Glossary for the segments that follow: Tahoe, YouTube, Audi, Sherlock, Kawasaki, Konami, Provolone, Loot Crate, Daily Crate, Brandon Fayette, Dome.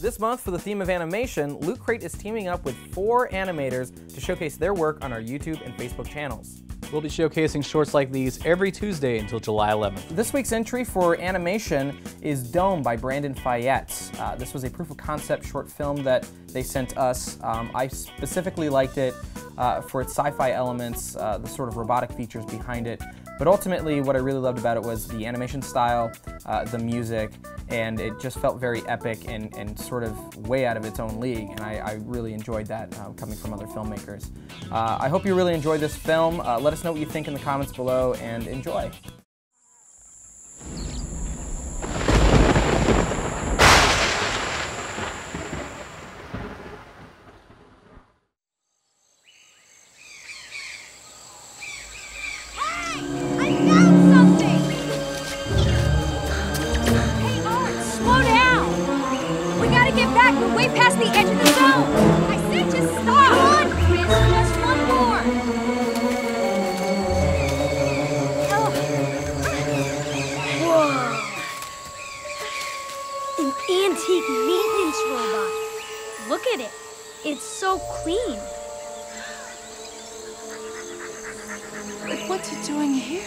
This month, for the theme of animation, Loot Crate is teaming up with 4 animators to showcase their work on our YouTube and Facebook channels. We'll be showcasing shorts like these every Tuesday until July 11th. This week's entry for animation is Dome by Brandon Fayette. This was a proof of concept short film that they sent us. I specifically liked it for its sci-fi elements, the sort of robotic features behind it. But ultimately, what I really loved about it was the animation style, the music, and it just felt very epic and sort of way out of its own league, and I really enjoyed that coming from other filmmakers. I hope you really enjoyed this film. Let us know what you think in the comments below, and enjoy. We're way past the edge of the zone! I said just stop! Come on, Chris! Just one more! Whoa! An antique maintenance robot! Look at it! It's so clean! But what's it doing here?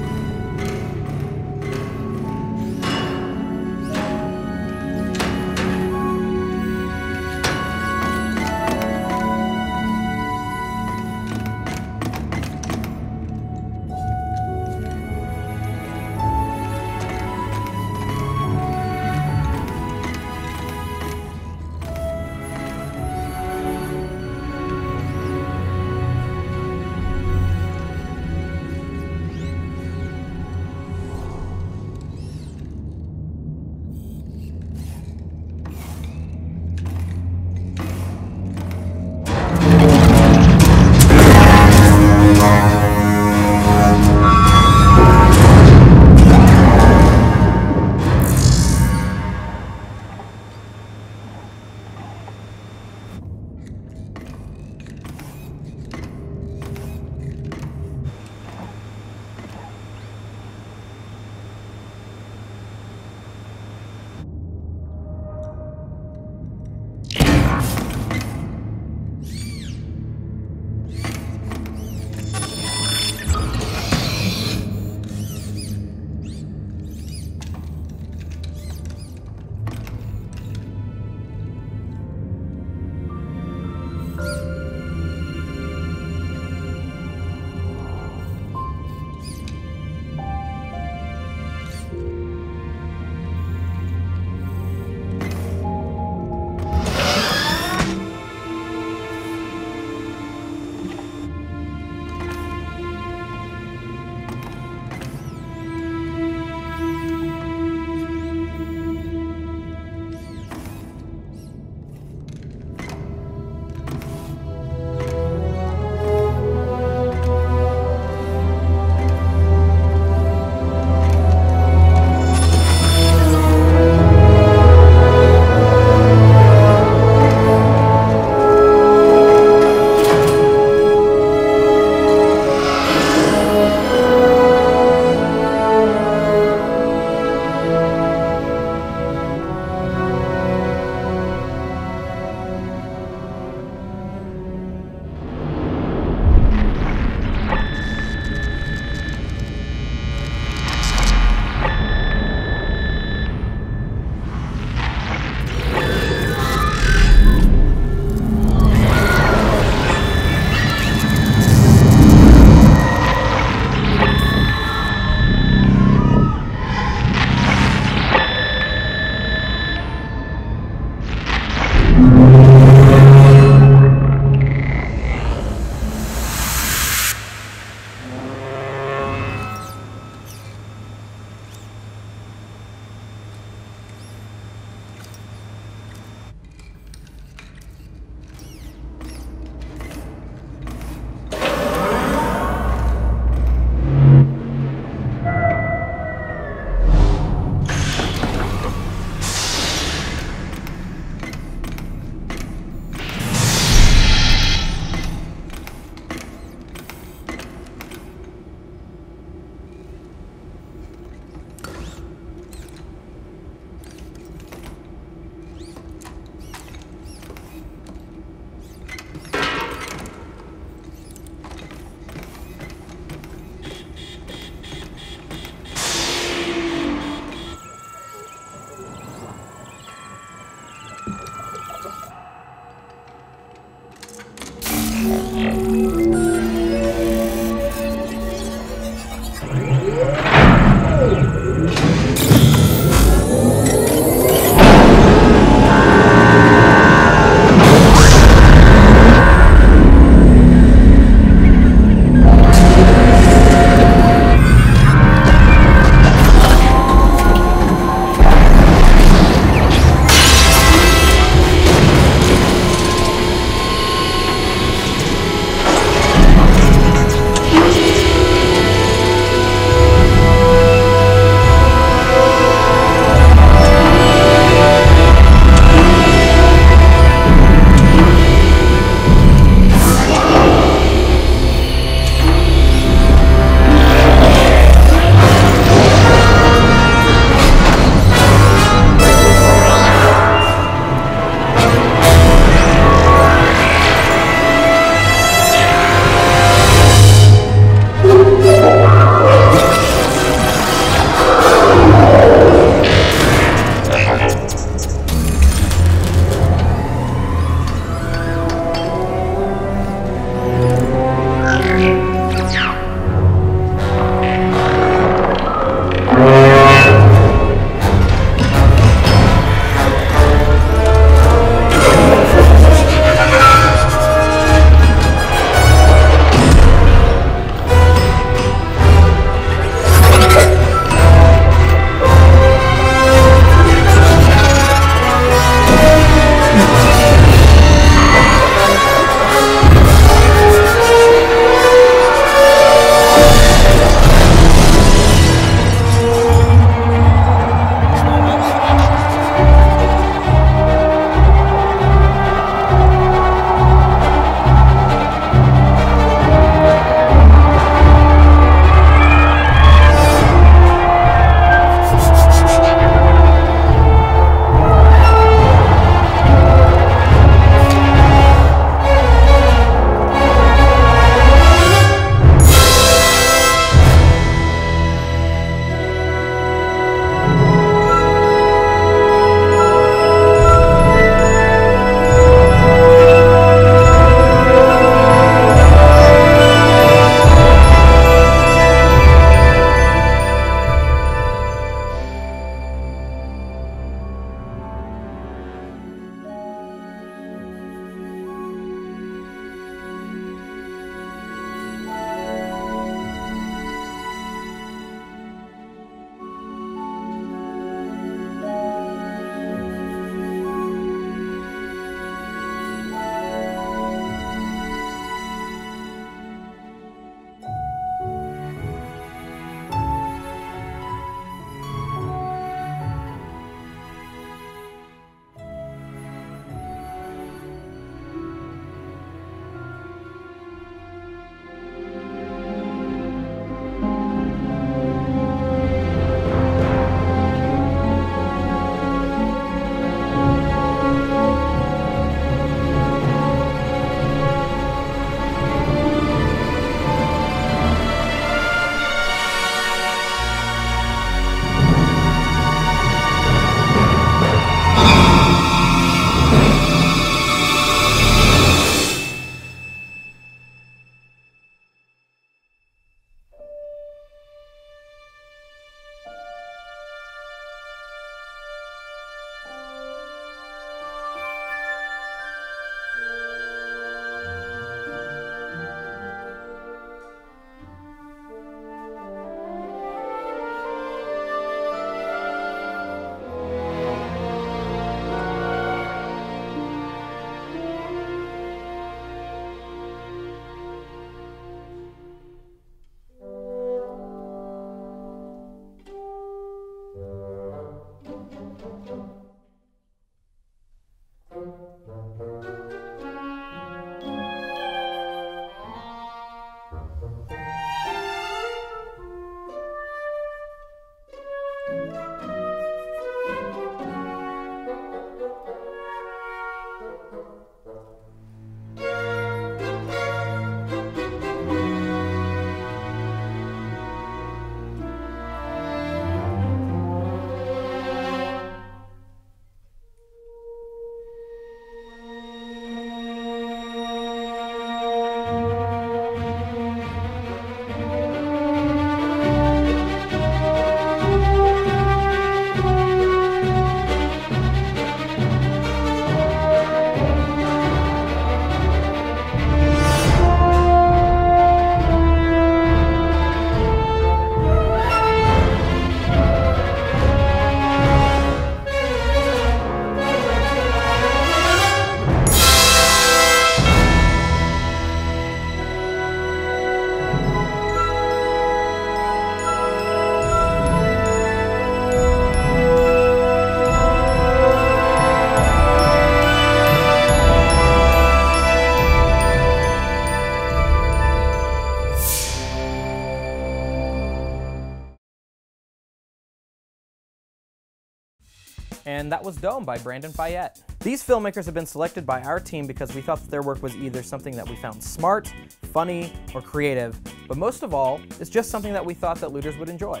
And that was Dome by Brandon Fayette. These filmmakers have been selected by our team because we thought that their work was either something that we found smart, funny, or creative, but most of all, it's just something that we thought that looters would enjoy.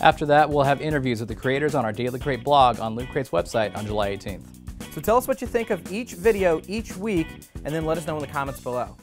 After that, we'll have interviews with the creators on our Daily Crate blog on Loot Crate's website on July 18th. So tell us what you think of each video each week, and then let us know in the comments below.